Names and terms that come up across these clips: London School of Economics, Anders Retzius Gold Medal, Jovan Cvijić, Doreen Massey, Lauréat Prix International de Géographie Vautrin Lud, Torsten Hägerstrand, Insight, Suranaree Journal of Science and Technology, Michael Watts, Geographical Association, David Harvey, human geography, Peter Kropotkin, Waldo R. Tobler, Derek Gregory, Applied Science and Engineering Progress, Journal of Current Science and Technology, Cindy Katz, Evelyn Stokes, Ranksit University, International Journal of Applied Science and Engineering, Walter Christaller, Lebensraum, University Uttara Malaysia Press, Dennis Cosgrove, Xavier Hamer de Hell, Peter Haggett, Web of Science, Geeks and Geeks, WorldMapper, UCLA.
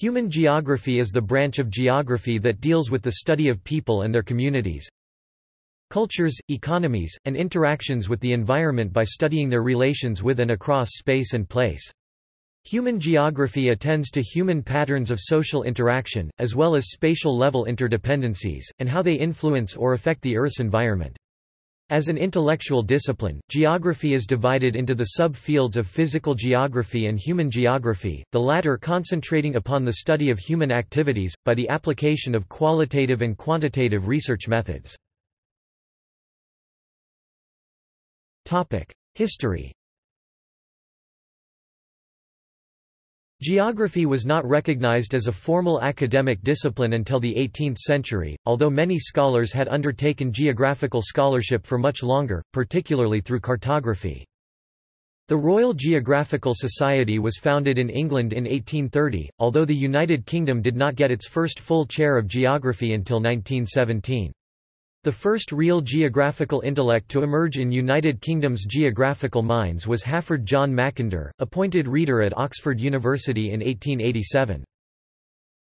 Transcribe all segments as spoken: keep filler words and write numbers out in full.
Human geography is the branch of geography that deals with the study of people and their communities, cultures, economies, and interactions with the environment by studying their relations with and across space and place. Human geography attends to human patterns of social interaction, as well as spatial-level interdependencies, and how they influence or affect the Earth's environment. As an intellectual discipline, geography is divided into the sub-fields of physical geography and human geography, the latter concentrating upon the study of human activities, by the application of qualitative and quantitative research methods. History. Geography was not recognized as a formal academic discipline until the eighteenth century, although many scholars had undertaken geographical scholarship for much longer, particularly through cartography. The Royal Geographical Society was founded in England in eighteen thirty, although the United Kingdom did not get its first full chair of geography until nineteen seventeen. The first real geographical intellect to emerge in United Kingdom's geographical minds was Halford John Mackinder, appointed reader at Oxford University in eighteen eighty-seven.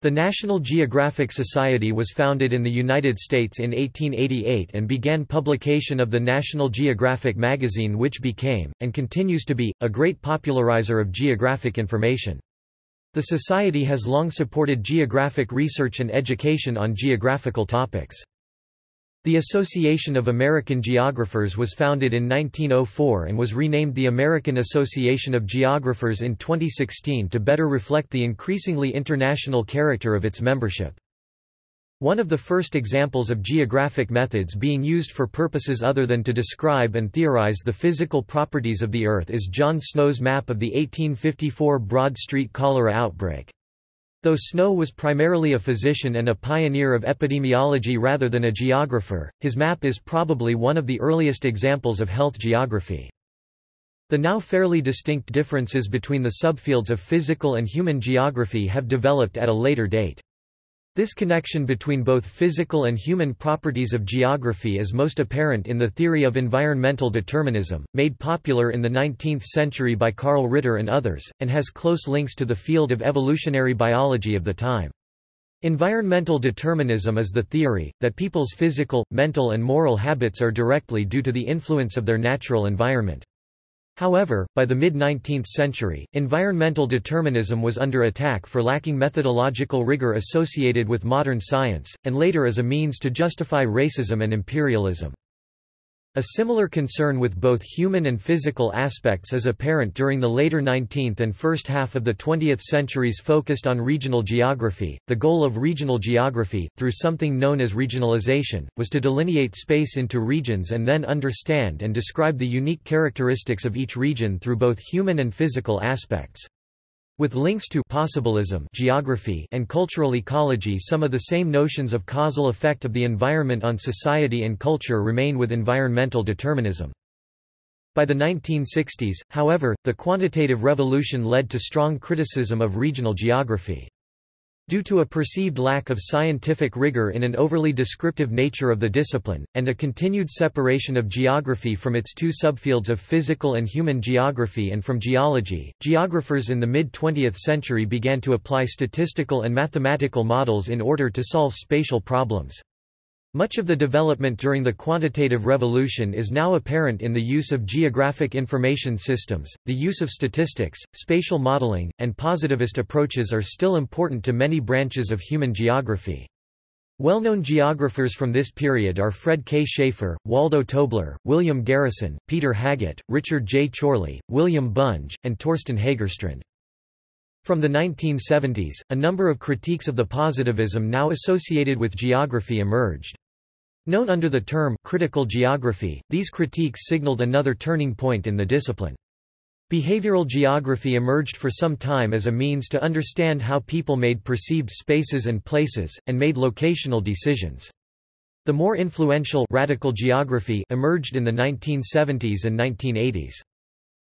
The National Geographic Society was founded in the United States in eighteen eighty-eight and began publication of the National Geographic magazine, which became, and continues to be, a great popularizer of geographic information. The Society has long supported geographic research and education on geographical topics. The Association of American Geographers was founded in nineteen oh four and was renamed the American Association of Geographers in twenty sixteen to better reflect the increasingly international character of its membership. One of the first examples of geographic methods being used for purposes other than to describe and theorize the physical properties of the Earth is John Snow's map of the eighteen fifty-four Broad Street cholera outbreak. Though Snow was primarily a physician and a pioneer of epidemiology rather than a geographer, his map is probably one of the earliest examples of health geography. The now fairly distinct differences between the subfields of physical and human geography have developed at a later date. This connection between both physical and human properties of geography is most apparent in the theory of environmental determinism, made popular in the nineteenth century by Carl Ritter and others, and has close links to the field of evolutionary biology of the time. Environmental determinism is the theory that people's physical, mental, and moral habits are directly due to the influence of their natural environment. However, by the mid-nineteenth century, environmental determinism was under attack for lacking methodological rigor associated with modern science, and later as a means to justify racism and imperialism. A similar concern with both human and physical aspects is apparent during the later nineteenth and first half of the twentieth centuries focused on regional geography. The goal of regional geography, through something known as regionalization, was to delineate space into regions and then understand and describe the unique characteristics of each region through both human and physical aspects. With links to possibilism, geography, and cultural ecology, some of the same notions of causal effect of the environment on society and culture remain with environmental determinism. By the nineteen sixties, however, the quantitative revolution led to strong criticism of regional geography. Due to a perceived lack of scientific rigor in an overly descriptive nature of the discipline, and a continued separation of geography from its two subfields of physical and human geography and from geology, geographers in the mid-twentieth century began to apply statistical and mathematical models in order to solve spatial problems. Much of the development during the quantitative revolution is now apparent in the use of geographic information systems. The use of statistics, spatial modeling, and positivist approaches are still important to many branches of human geography. Well-known geographers from this period are Fred K. Schaefer, Waldo Tobler, William Garrison, Peter Haggett, Richard J. Chorley, William Bunge, and Torsten Hägerstrand. From the nineteen seventies, a number of critiques of the positivism now associated with geography emerged. Known under the term critical geography, these critiques signaled another turning point in the discipline. Behavioral geography emerged for some time as a means to understand how people made perceived spaces and places, and made locational decisions. The more influential radical geography emerged in the nineteen seventies and nineteen eighties.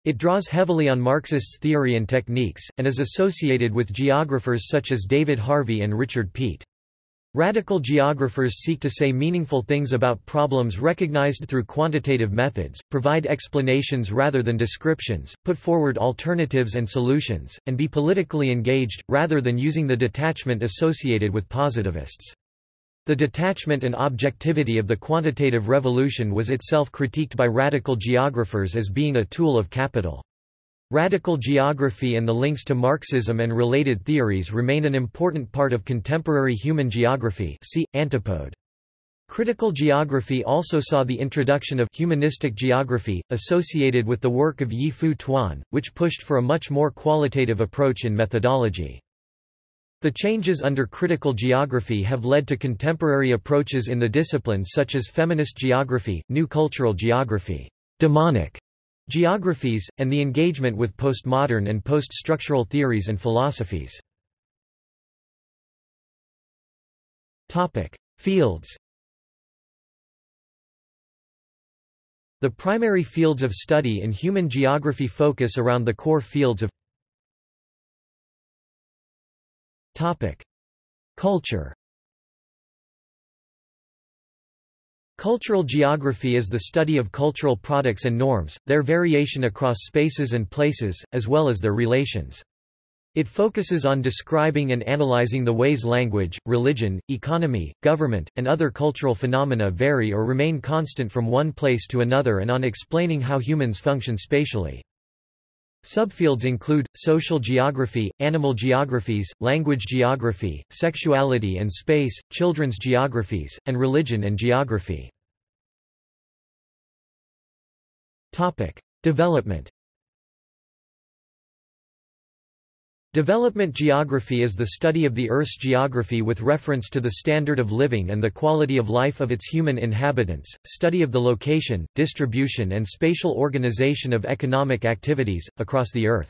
It draws heavily on Marxists' theory and techniques, and is associated with geographers such as David Harvey and Richard Peet. Radical geographers seek to say meaningful things about problems recognized through quantitative methods, provide explanations rather than descriptions, put forward alternatives and solutions, and be politically engaged, rather than using the detachment associated with positivists. The detachment and objectivity of the quantitative revolution was itself critiqued by radical geographers as being a tool of capital. Radical geography and the links to Marxism and related theories remain an important part of contemporary human geography. See Antipode. Critical geography also saw the introduction of humanistic geography, associated with the work of Yi Fu Tuan, which pushed for a much more qualitative approach in methodology. The changes under critical geography have led to contemporary approaches in the discipline such as feminist geography, new cultural geography, demonic geographies, and the engagement with postmodern and post-structural theories and philosophies. Topic: Fields. The primary fields of study in human geography focus around the core fields of topic: Culture. Cultural geography is the study of cultural products and norms, their variation across spaces and places, as well as their relations. It focuses on describing and analyzing the ways language, religion, economy, government, and other cultural phenomena vary or remain constant from one place to another, and on explaining how humans function spatially. Subfields include social geography, animal geographies, language geography, sexuality and space, children's geographies, and religion and geography. Topic: Development. Development geography is the study of the Earth's geography with reference to the standard of living and the quality of life of its human inhabitants, study of the location, distribution and spatial organization of economic activities across the Earth.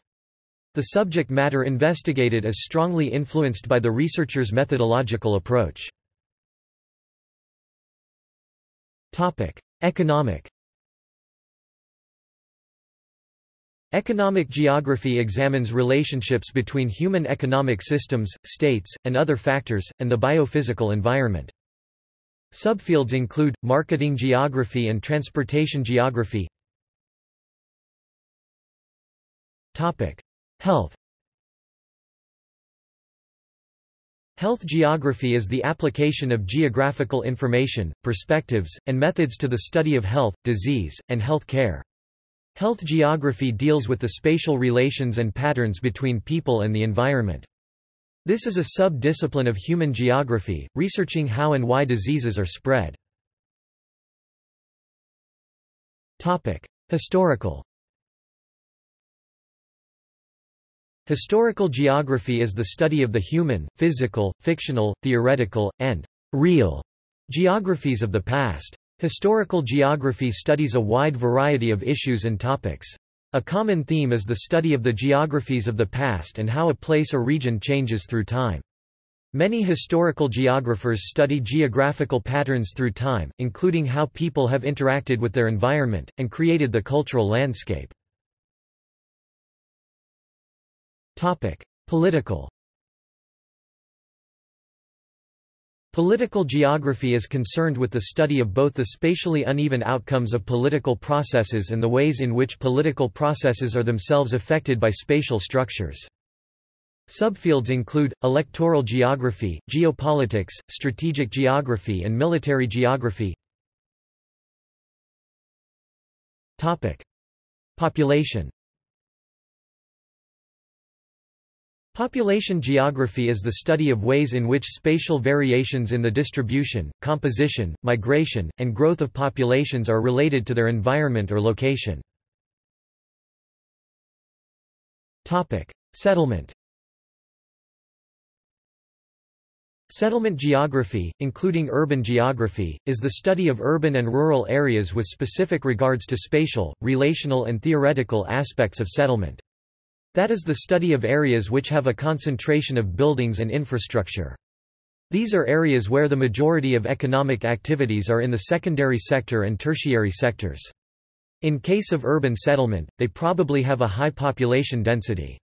The subject matter investigated is strongly influenced by the researcher's methodological approach. Topic: Economic. Economic geography examines relationships between human economic systems, states, and other factors, and the biophysical environment. Subfields include marketing geography and transportation geography. Topic: Health. Health geography is the application of geographical information, perspectives, and methods to the study of health, disease, and health care. Health geography deals with the spatial relations and patterns between people and the environment. This is a sub-discipline of human geography, researching how and why diseases are spread. Topic: Historical. Historical geography is the study of the human, physical, fictional, theoretical, and real geographies of the past. Historical geography studies a wide variety of issues and topics. A common theme is the study of the geographies of the past and how a place or region changes through time. Many historical geographers study geographical patterns through time, including how people have interacted with their environment, and created the cultural landscape. Topic: Political. Political geography is concerned with the study of both the spatially uneven outcomes of political processes and the ways in which political processes are themselves affected by spatial structures. Subfields include electoral geography, geopolitics, strategic geography, and military geography. Topic: Population. Population geography is the study of ways in which spatial variations in the distribution, composition, migration, and growth of populations are related to their environment or location. Topic: Settlement. Settlement geography, including urban geography, is the study of urban and rural areas with specific regards to spatial, relational, and theoretical aspects of settlement. That is the study of areas which have a concentration of buildings and infrastructure. These are areas where the majority of economic activities are in the secondary sector and tertiary sectors. In case of urban settlement, they probably have a high population density.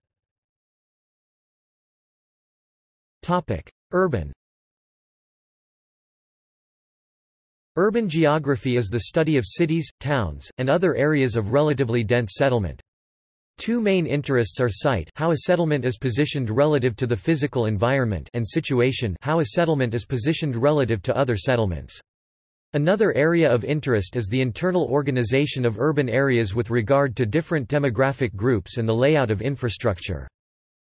Topic: Urban. Urban geography is the study of cities, towns, and other areas of relatively dense settlement. Two main interests are site, how a settlement is positioned relative to the physical environment, and situation, how a settlement is positioned relative to other settlements. Another area of interest is the internal organization of urban areas with regard to different demographic groups and the layout of infrastructure.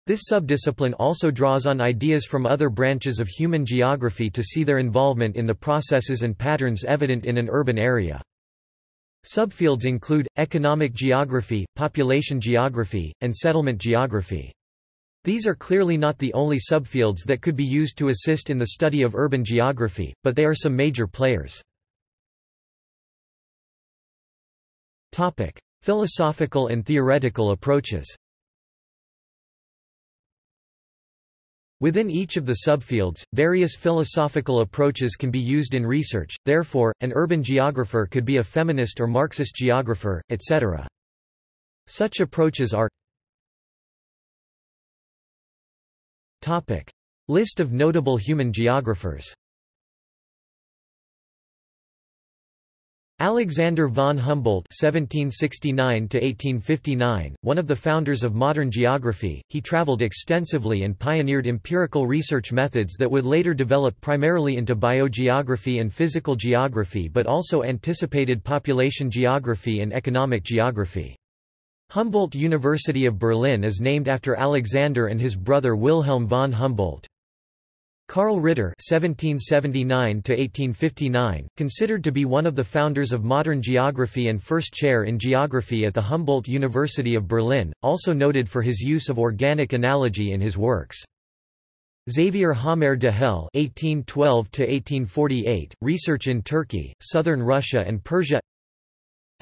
This subdiscipline also draws on ideas from other branches of human geography to see their involvement in the processes and patterns evident in an urban area. Subfields include economic geography, population geography, and settlement geography. These are clearly not the only subfields that could be used to assist in the study of urban geography, but they are some major players. Topic: Philosophical and theoretical approaches. Within each of the subfields, various philosophical approaches can be used in research, therefore, an urban geographer could be a feminist or Marxist geographer, et cetera. Such approaches are List of notable human geographers. Alexander von Humboldt (seventeen sixty-nine to eighteen fifty-nine), one of the founders of modern geography, he traveled extensively and pioneered empirical research methods that would later develop primarily into biogeography and physical geography but also anticipated population geography and economic geography. Humboldt University of Berlin is named after Alexander and his brother Wilhelm von Humboldt. Carl Ritter (seventeen seventy-nine to eighteen fifty-nine), considered to be one of the founders of modern geography and first chair in geography at the Humboldt University of Berlin, also noted for his use of organic analogy in his works. Xavier Hamer de Hell (eighteen twelve to eighteen forty-eight), research in Turkey, southern Russia and Persia.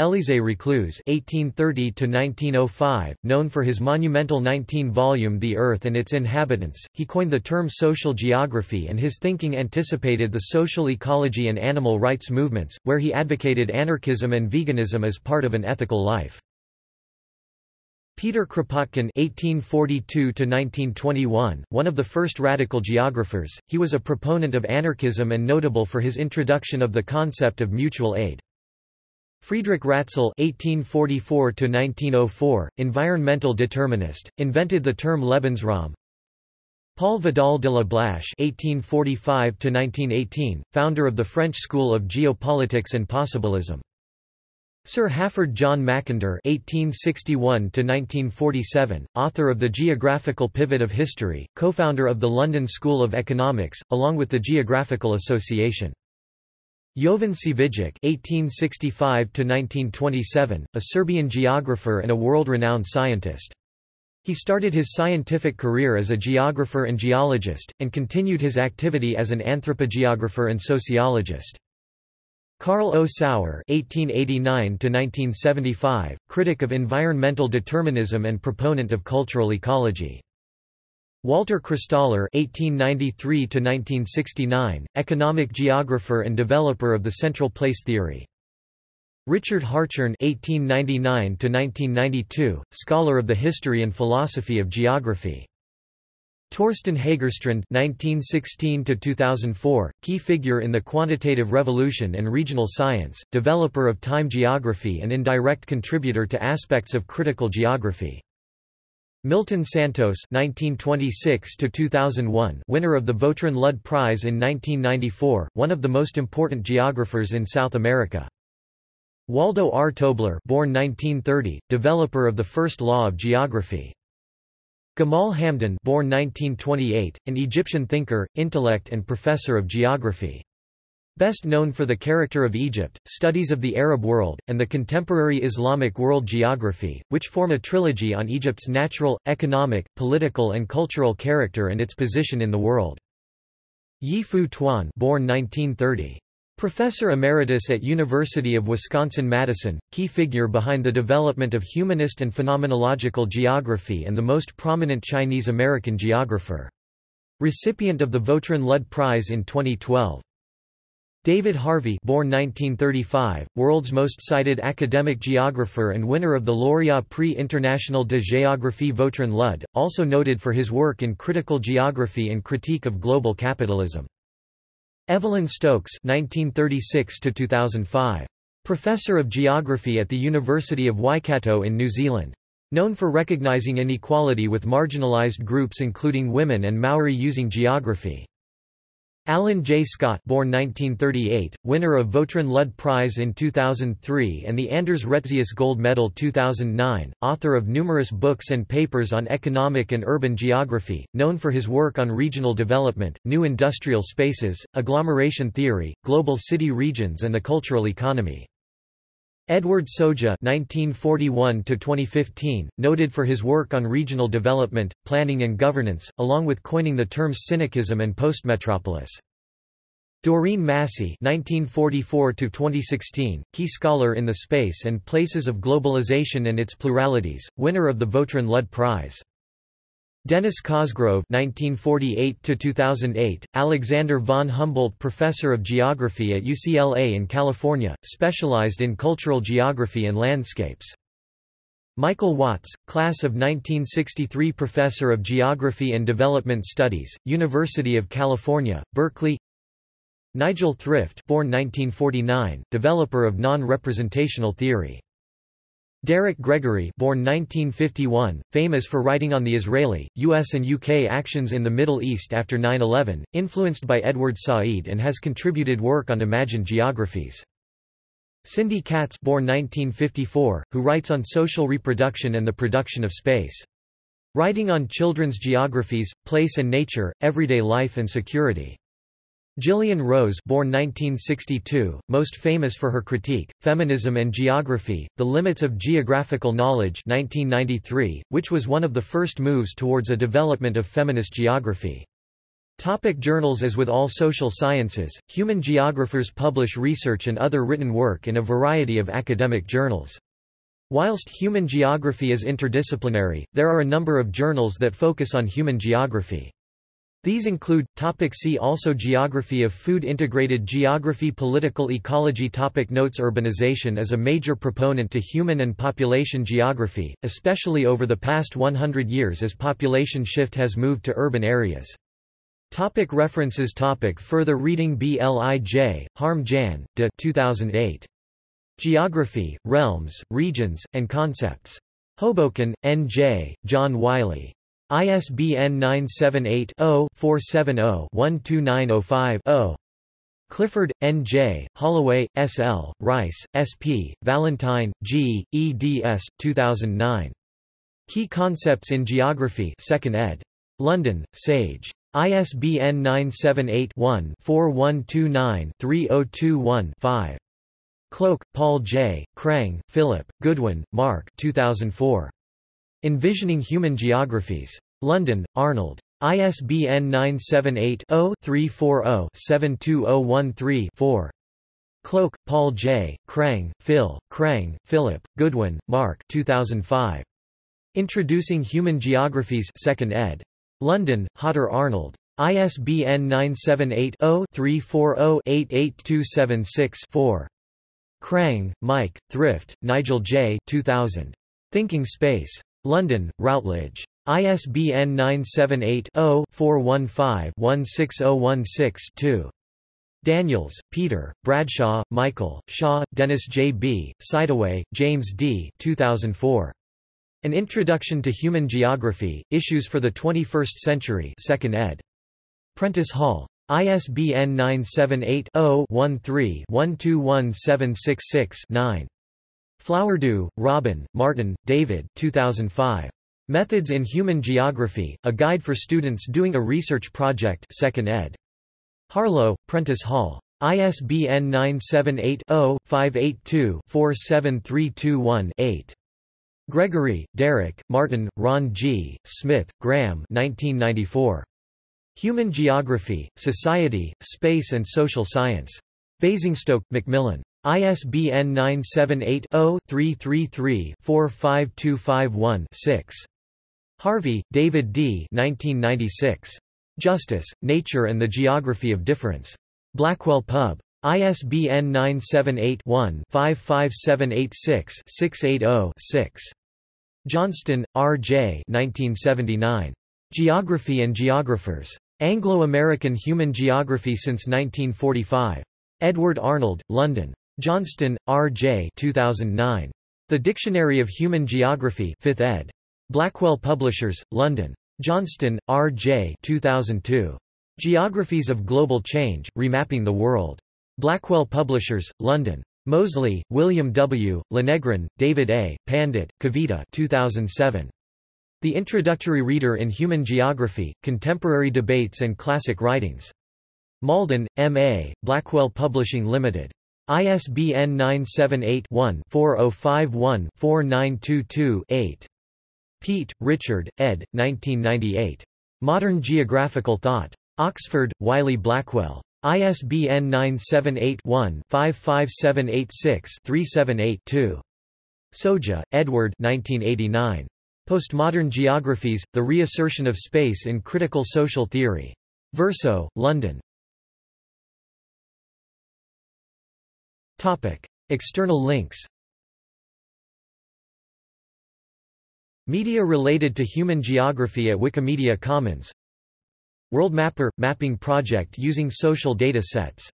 Élisée Reclus (eighteen thirty to nineteen oh five), known for his monumental nineteen volume The Earth and Its Inhabitants, he coined the term social geography and his thinking anticipated the social ecology and animal rights movements, where he advocated anarchism and veganism as part of an ethical life. Peter Kropotkin (eighteen forty-two to nineteen twenty-one), one of the first radical geographers, he was a proponent of anarchism and notable for his introduction of the concept of mutual aid. Friedrich Ratzel (eighteen forty-four to nineteen oh four), environmental determinist, invented the term Lebensraum. Paul Vidal de la Blache (eighteen forty-five to nineteen eighteen), founder of the French School of Geopolitics and Possibilism. Sir Halford John Mackinder (eighteen sixty-one to nineteen forty-seven), author of The Geographical Pivot of History, co-founder of the London School of Economics, along with the Geographical Association. Jovan Cvijić (eighteen sixty-five to nineteen twenty-seven), a Serbian geographer and a world-renowned scientist. He started his scientific career as a geographer and geologist, and continued his activity as an anthropogeographer and sociologist. Karl O. Sauer (eighteen eighty-nine to nineteen seventy-five), critic of environmental determinism and proponent of cultural ecology. Walter Christaller (eighteen ninety-three to nineteen sixty-nine), economic geographer and developer of the central place theory. Richard Hartshorne (eighteen ninety-nine to nineteen ninety-two), scholar of the history and philosophy of geography. Torsten Hägerstrand (nineteen sixteen to two thousand four), key figure in the quantitative revolution and regional science, developer of time geography and indirect contributor to aspects of critical geography. Milton Santos (nineteen twenty-six to two thousand one), winner of the Vautrin Lud Prize in nineteen ninety-four, one of the most important geographers in South America. Waldo R. Tobler, born nineteen thirty, developer of the first law of geography. Gamal Hamdan, born nineteen twenty-eight, an Egyptian thinker, intellect and professor of geography. Best known for the character of Egypt, studies of the Arab world, and the contemporary Islamic world geography, which form a trilogy on Egypt's natural, economic, political and cultural character and its position in the world. Yi Fu Tuan, born nineteen thirty. Professor Emeritus at University of Wisconsin-Madison, key figure behind the development of humanist and phenomenological geography and the most prominent Chinese-American geographer. Recipient of the Vautrin Lud Prize in twenty twelve. David Harvey, born nineteen thirty-five, world's most cited academic geographer and winner of the Lauréat Prix International de Géographie Vautrin Lud, also noted for his work in critical geography and critique of global capitalism. Evelyn Stokes nineteen thirty-six to two thousand five. Professor of Geography at the University of Waikato in New Zealand. Known for recognizing inequality with marginalized groups including women and Maori using geography. Alan J. Scott, born nineteen thirty-eight, winner of Vautrin Lud Prize in two thousand three and the Anders Retzius Gold Medal two thousand nine, author of numerous books and papers on economic and urban geography, known for his work on regional development, new industrial spaces, agglomeration theory, global city regions and the cultural economy. Edward Soja nineteen forty-one to twenty fifteen, noted for his work on regional development, planning and governance, along with coining the terms cynicism and postmetropolis. Doreen Massey nineteen forty-four to twenty sixteen, key scholar in the space and places of globalization and its pluralities, winner of the Vautrin Lud Prize. Dennis Cosgrove nineteen forty-eight to two thousand eight, Alexander von Humboldt Professor of Geography at U C L A in California, specialized in cultural geography and landscapes. Michael Watts, class of nineteen sixty-three Professor of Geography and Development Studies, University of California, Berkeley. Nigel Thrift, born nineteen forty-nine, developer of non-representational theory. Derek Gregory, born nineteen fifty-one, famous for writing on the Israeli, U S and U K actions in the Middle East after nine eleven, influenced by Edward Said and has contributed work on imagined geographies. Cindy Katz, born nineteen fifty-four, who writes on social reproduction and the production of space. Writing on children's geographies, place and nature, everyday life and security. Gillian Rose, born nineteen sixty-two, most famous for her critique, Feminism and Geography, The Limits of Geographical Knowledge nineteen ninety-three, which was one of the first moves towards a development of feminist geography. Topic journals. As with all social sciences, human geographers publish research and other written work in a variety of academic journals. Whilst human geography is interdisciplinary, there are a number of journals that focus on human geography. These include, topic see also Geography of food, Integrated geography, Political ecology. Topic notes. Urbanization is a major proponent to human and population geography, especially over the past one hundred years as population shift has moved to urban areas. Topic references. Topic further reading. B L I J, Harmjan, de two thousand eight. Geography, Realms, Regions, and Concepts. Hoboken, N J, John Wiley. I S B N nine seven eight, zero, four seven zero, one two nine zero five, zero. Clifford, N J, Holloway, S L, Rice, S P, Valentine, G, eds, two thousand nine. Key Concepts in Geography, second ed. London, Sage. I S B N nine seven eight, one, four one two nine, three zero two one, five. Cloak, Paul J., Krang, Philip, Goodwin, Mark, two thousand four. Envisioning Human Geographies. London, Arnold. I S B N nine seven eight, zero, three four zero, seven two zero one three, four. Cloak, Paul J., Krang, Phil, Krang, Philip, Goodwin, Mark two thousand five. Introducing Human Geographies, second ed. London, Hodder Arnold. I S B N nine seven eight, zero, three four zero, eight eight two seven six, four. Krang, Mike, Thrift, Nigel J. two thousand. Thinking Space. London, Routledge. I S B N nine seven eight, zero, four one five, one six zero one six, two. Daniels, Peter, Bradshaw, Michael, Shaw, Dennis J. B., Sidaway, James D. two thousand four. An Introduction to Human Geography, Issues for the twenty-first century, second ed. Prentice Hall. I S B N nine seven eight, zero, one three, one two one seven six six, nine. Flowerdew, Robin, Martin, David two thousand five. Methods in Human Geography, A Guide for Students Doing a Research Project, second ed. Harlow, Prentice Hall. I S B N nine seven eight, zero, five eight two, four seven three two one, eight. Gregory, Derek, Martin, Ron G., Smith, Graham nineteen ninety-four. Human Geography, Society, Space and Social Science. Basingstoke, Macmillan. I S B N nine seven eight, zero, three three three, four five two five one, six. Harvey, David D. nineteen ninety-six. Justice, Nature and the Geography of Difference. Blackwell Pub. I S B N nine seven eight, one, five five seven eight six, six eight zero, six. Johnston, R J nineteen seventy-nine. Geography and Geographers. Anglo-American Human Geography since nineteen forty-five. Edward Arnold, London. Johnston, R J two thousand nine. The Dictionary of Human Geography, fifth ed. Blackwell Publishers, London. Johnston, R J two thousand two. Geographies of Global Change, Remapping the World. Blackwell Publishers, London. Mosley, William W., Lenegrin, David A., Pandit, Kavita two thousand seven. The Introductory Reader in Human Geography, Contemporary Debates and Classic Writings. Malden, M A, Blackwell Publishing Limited. I S B N nine seven eight, one, four oh five one, four nine two two, eight. Peet, Richard, ed. nineteen ninety-eight. Modern Geographical Thought. Oxford, Wiley-Blackwell. I S B N nine seven eight, one, five five seven eight six, three seven eight, two. Soja, Edward nineteen eighty-nine. Postmodern Geographies, The Reassertion of Space in Critical Social Theory. Verso, London. External links. Media related to human geography at Wikimedia Commons. WorldMapper – mapping project using social data sets.